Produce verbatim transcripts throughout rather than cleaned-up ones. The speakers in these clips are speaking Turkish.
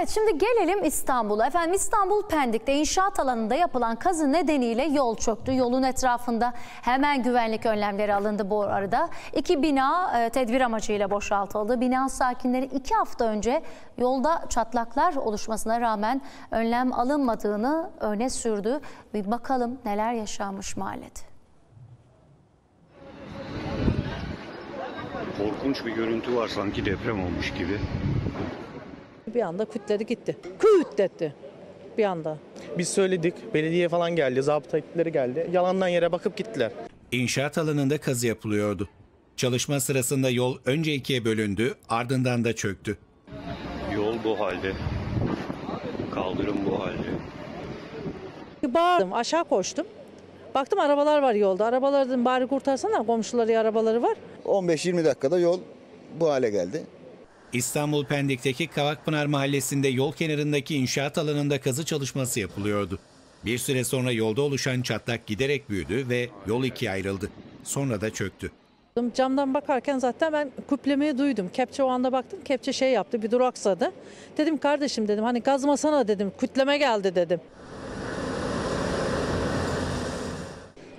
Evet, şimdi gelelim İstanbul'a. Efendim, İstanbul Pendik'te inşaat alanında yapılan kazı nedeniyle yol çöktü. Yolun etrafında hemen güvenlik önlemleri alındı bu arada. İki bina e, tedbir amacıyla boşaltıldı. Bina sakinleri iki hafta önce yolda çatlaklar oluşmasına rağmen önlem alınmadığını öne sürdü. Bir bakalım neler yaşanmış mahallede. Korkunç bir görüntü var, sanki deprem olmuş gibi. Bir anda kütledi gitti. Kütletti bir anda. Biz söyledik, belediye falan geldi, zabıta ekipleri geldi. Yalandan yere bakıp gittiler. İnşaat alanında kazı yapılıyordu. Çalışma sırasında yol önce ikiye bölündü, ardından da çöktü. Yol bu halde. Kaldırım bu halde. Bağırdım, aşağı koştum. Baktım arabalar var yolda. Arabalar dedim, bari kurtarsana, komşuları arabaları var. on beş yirmi dakikada yol bu hale geldi. İstanbul Pendik'teki Kavakpınar mahallesinde yol kenarındaki inşaat alanında kazı çalışması yapılıyordu. Bir süre sonra yolda oluşan çatlak giderek büyüdü ve yol ikiye ayrıldı. Sonra da çöktü. Camdan bakarken zaten ben küplemeyi duydum. Kepçe o anda baktım, kepçe şey yaptı, bir duraksadı. Dedim kardeşim dedim, hani kazmasana dedim, kütleme geldi dedim.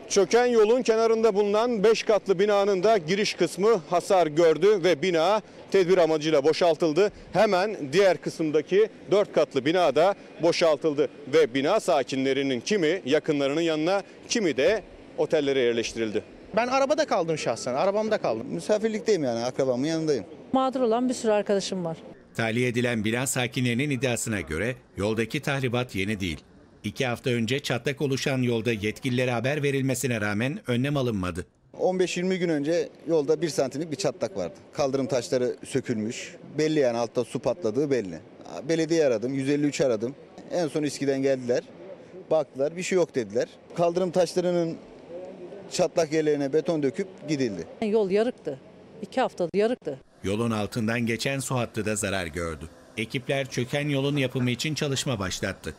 Çöken yolun kenarında bulunan beş katlı binanın da giriş kısmı hasar gördü ve bina tedbir amacıyla boşaltıldı. Hemen diğer kısımdaki dört katlı bina da boşaltıldı ve bina sakinlerinin kimi yakınlarının yanına, kimi de otellere yerleştirildi. Ben arabada kaldım şahsen, arabamda kaldım. Misafirlikteyim yani, akrabamın yanındayım. Mağdur olan bir sürü arkadaşım var. Tahliye edilen bina sakinlerinin iddiasına göre yoldaki tahribat yeni değil. İki hafta önce çatlak oluşan yolda yetkililere haber verilmesine rağmen önlem alınmadı. on beş yirmi gün önce yolda bir santimlik bir çatlak vardı. Kaldırım taşları sökülmüş. Belli yani, altta su patladığı belli. Belediye aradım, yüz elli üç aradım. En son İSKİ'den geldiler. Baktılar, bir şey yok dediler. Kaldırım taşlarının çatlak yerlerine beton döküp gidildi. Yol yarıktı. İki haftadır yarıktı. Yolun altından geçen su hattı da zarar gördü. Ekipler çöken yolun yapımı için çalışma başlattı.